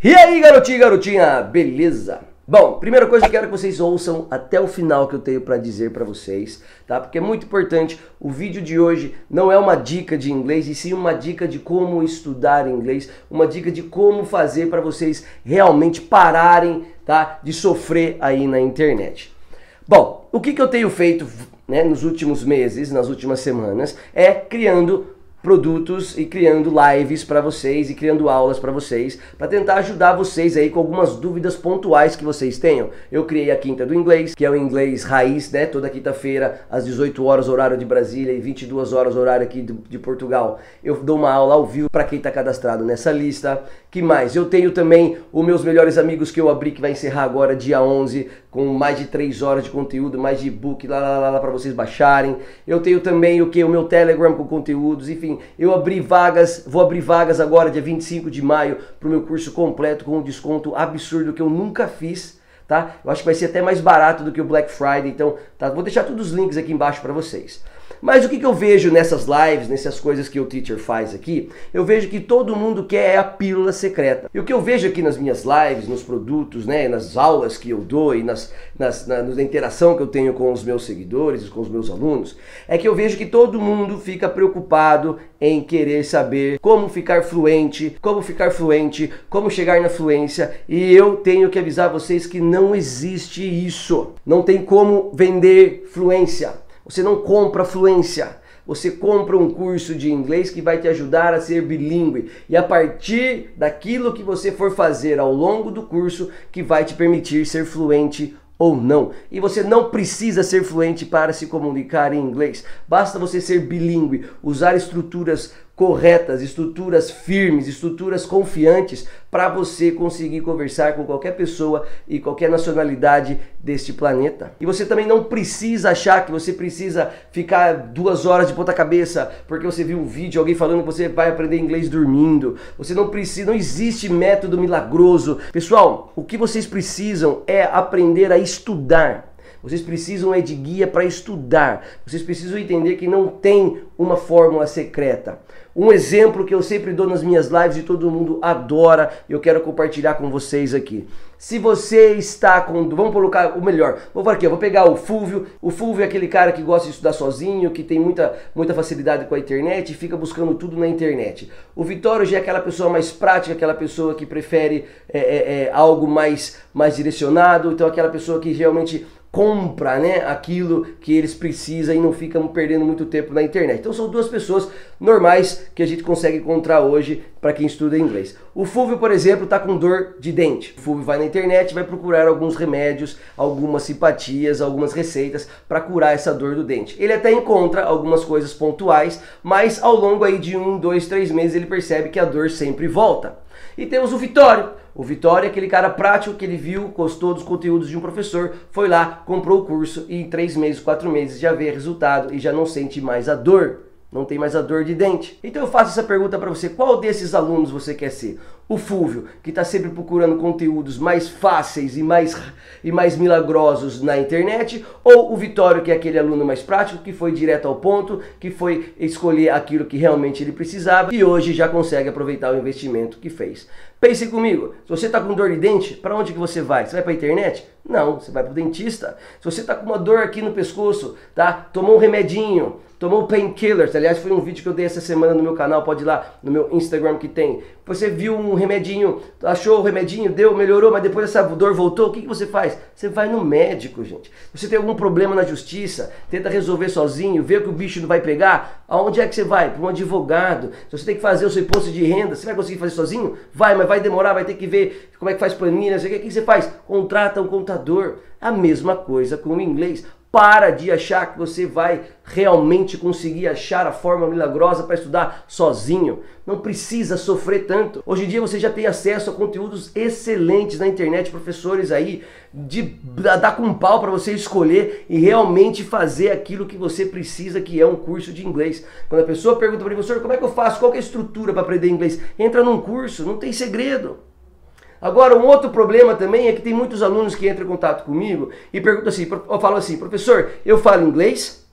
E aí, garotinho e garotinha, beleza? Bom, primeira coisa que eu quero que vocês ouçam até o final que eu tenho para dizer para vocês, tá? Porque é muito importante, o vídeo de hoje não é uma dica de inglês, e sim uma dica de como estudar inglês, uma dica de como fazer para vocês realmente pararem, tá? De sofrer aí na internet. Bom, o que eu tenho feito, né, nos últimos meses, nas últimas semanas, é criando produtos e criando lives para vocês e criando aulas para vocês, para tentar ajudar vocês aí com algumas dúvidas pontuais que vocês tenham. Eu criei a Quinta do Inglês, que é o Inglês Raiz, né? Toda quinta-feira às 18 horas horário de Brasília e 22 horas horário aqui de Portugal. Eu dou uma aula ao vivo para quem está cadastrado nessa lista. Que mais? Eu tenho também os meus melhores amigos que eu abri, que vai encerrar agora dia 11, com mais de 3 horas de conteúdo, mais de e-book lá para vocês baixarem. Eu tenho também o que? O meu Telegram com conteúdos, enfim. Eu abri vagas, vou abrir vagas agora dia 25 de maio para o meu curso completo com um desconto absurdo que eu nunca fiz, tá? Eu acho que vai ser até mais barato do que o Black Friday, então tá, vou deixar todos os links aqui embaixo para vocês. Mas o que eu vejo nessas lives, nessas coisas que o Teacher faz aqui, eu vejo que todo mundo quer a pílula secreta. E o que eu vejo aqui nas minhas lives, nos produtos, né, nas aulas que eu dou e na interação que eu tenho com os meus seguidores, com os meus alunos, é que eu vejo que todo mundo fica preocupado em querer saber como ficar fluente, como chegar na fluência, e eu tenho que avisar vocês que não existe isso. Não tem como vender fluência. Você não compra fluência, você compra um curso de inglês que vai te ajudar a ser bilíngue. E a partir daquilo que você for fazer ao longo do curso, que vai te permitir ser fluente ou não. E você não precisa ser fluente para se comunicar em inglês. Basta você ser bilíngue, usar estruturas corretas, estruturas firmes, estruturas confiantes para você conseguir conversar com qualquer pessoa e qualquer nacionalidade deste planeta. E você também não precisa achar que você precisa ficar 2 horas de ponta cabeça porque você viu um vídeo, alguém falando que você vai aprender inglês dormindo. Você não precisa, não existe método milagroso. Pessoal, o que vocês precisam é aprender a estudar. Vocês precisam é de guia para estudar. Vocês precisam entender que não tem uma fórmula secreta. Um exemplo que eu sempre dou nas minhas lives e todo mundo adora, eu quero compartilhar com vocês aqui. Se você está com... Vamos colocar o melhor. Vou falar aqui, eu vou pegar o Fulvio. O Fulvio é aquele cara que gosta de estudar sozinho, que tem muita facilidade com a internet e fica buscando tudo na internet. O Vitório já é aquela pessoa mais prática, aquela pessoa que prefere algo mais direcionado, então aquela pessoa que realmente compra, né, aquilo que eles precisam e não ficam perdendo muito tempo na internet. Então são duas pessoas normais que a gente consegue encontrar hoje para quem estuda inglês. O Fulvio, por exemplo, está com dor de dente. O Fulvio vai na internet, vai procurar alguns remédios, algumas simpatias, algumas receitas para curar essa dor do dente. Ele até encontra algumas coisas pontuais, mas ao longo aí de 1, 2, 3 meses ele percebe que a dor sempre volta. E temos o Vitório. O Vitório é aquele cara prático que ele viu, gostou dos conteúdos de um professor, foi lá, comprou o curso e em 3 meses, 4 meses já vê resultado e já não sente mais a dor. Não tem mais a dor de dente. Então eu faço essa pergunta para você, qual desses alunos você quer ser? O Fulvio, que está sempre procurando conteúdos mais fáceis e mais milagrosos na internet, ou o Vitório, que é aquele aluno mais prático, que foi direto ao ponto, que foi escolher aquilo que realmente ele precisava e hoje já consegue aproveitar o investimento que fez? Pense comigo, se você está com dor de dente, para onde que você vai? Você vai para a internet? Não, você vai para o dentista. Se você está com uma dor aqui no pescoço, tá? Tomou um remedinho, tomou painkillers, aliás foi um vídeo que eu dei essa semana no meu canal, pode ir lá no meu Instagram que tem. Você viu um remedinho, achou o remedinho, deu, melhorou, mas depois essa dor voltou, o que você faz? Você vai no médico, gente. Você tem algum problema na justiça, tenta resolver sozinho, vê que o bicho não vai pegar, aonde é que você vai? Para um advogado. Se você tem que fazer o seu imposto de renda, você vai conseguir fazer sozinho? Vai, mas vai demorar, vai ter que ver como é que faz planilha, o que você faz? Contrata um contador. A mesma coisa com o inglês. Para de achar que você vai realmente conseguir achar a forma milagrosa para estudar sozinho. Não precisa sofrer tanto. Hoje em dia você já tem acesso a conteúdos excelentes na internet, professores aí de dar com um pau para você escolher e realmente fazer aquilo que você precisa, que é um curso de inglês. Quando a pessoa pergunta para o professor, como é que eu faço? Qual que é a estrutura para aprender inglês? Entra num curso, não tem segredo. Agora, um outro problema também é que tem muitos alunos que entram em contato comigo e perguntam assim, eu falo assim, professor, eu falo inglês,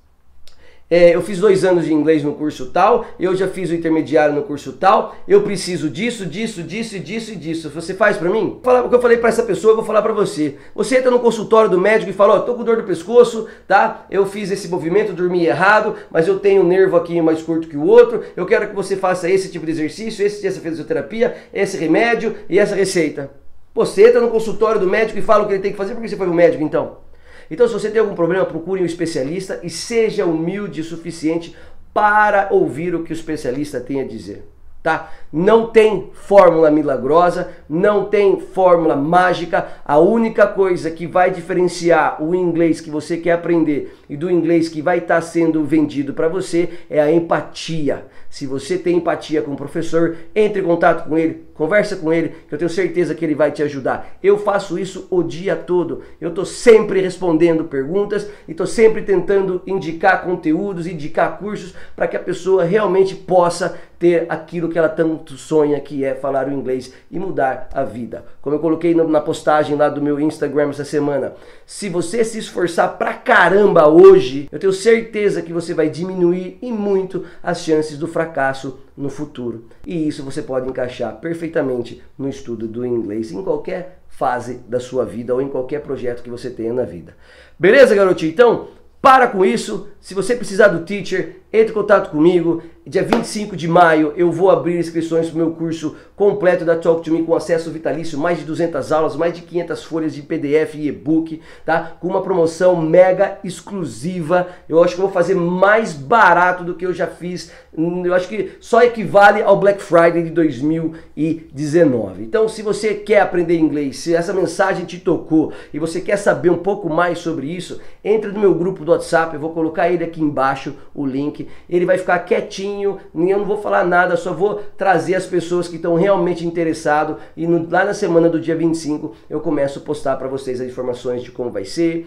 eu fiz 2 anos de inglês no curso tal, eu já fiz o intermediário no curso tal, eu preciso disso, disso, disso, disso e disso. Você faz pra mim? O que eu falei pra essa pessoa, eu vou falar pra você. Você entra no consultório do médico e fala, ó, tô com dor do pescoço, tá? Eu fiz esse movimento, dormi errado, mas eu tenho um nervo aqui mais curto que o outro, eu quero que você faça esse tipo de exercício, essa fisioterapia, esse remédio e essa receita. Você entra no consultório do médico e fala o que ele tem que fazer, porque você foi o médico então? Então, se você tem algum problema, procure um especialista e seja humilde o suficiente para ouvir o que o especialista tem a dizer, tá? Não tem fórmula milagrosa, não tem fórmula mágica. A única coisa que vai diferenciar o inglês que você quer aprender e do inglês que vai estar sendo vendido para você é a empatia. Se você tem empatia com o professor, entre em contato com ele, conversa com ele, que eu tenho certeza que ele vai te ajudar. Eu faço isso o dia todo. Eu estou sempre respondendo perguntas e estou sempre tentando indicar conteúdos, indicar cursos para que a pessoa realmente possa ter aquilo que ela tanto sonha, que é falar o inglês e mudar a vida. Como eu coloquei na postagem lá do meu Instagram essa semana, se você se esforçar pra caramba hoje, eu tenho certeza que você vai diminuir e muito as chances do fracasso no futuro. E isso você pode encaixar perfeitamente no estudo do inglês em qualquer fase da sua vida ou em qualquer projeto que você tenha na vida. Beleza, garotinho? Então, para com isso. Se você precisar do Teacher, entre em contato comigo. Dia 25 de maio eu vou abrir inscrições para o meu curso completo da Talk2me com acesso vitalício, mais de 200 aulas, mais de 500 folhas de PDF e e-book, tá? Com uma promoção mega exclusiva. Eu acho que eu vou fazer mais barato do que eu já fiz. Eu acho que só equivale ao Black Friday de 2019. Então, se você quer aprender inglês, se essa mensagem te tocou e você quer saber um pouco mais sobre isso, entre no meu grupo do WhatsApp, eu vou colocar ele aqui embaixo, o link. Ele vai ficar quietinho, eu não vou falar nada, só vou trazer as pessoas que estão realmente interessadas e lá na semana do dia 25 eu começo a postar para vocês as informações de como vai ser,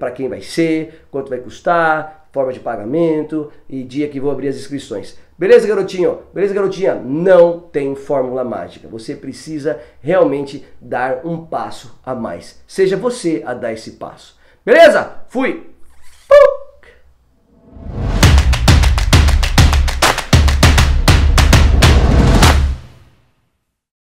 para quem vai ser, quanto vai custar, forma de pagamento e dia que vou abrir as inscrições. Beleza, garotinho? Beleza, garotinha? Não tem fórmula mágica. Você precisa realmente dar um passo a mais. Seja você a dar esse passo. Beleza? Fui!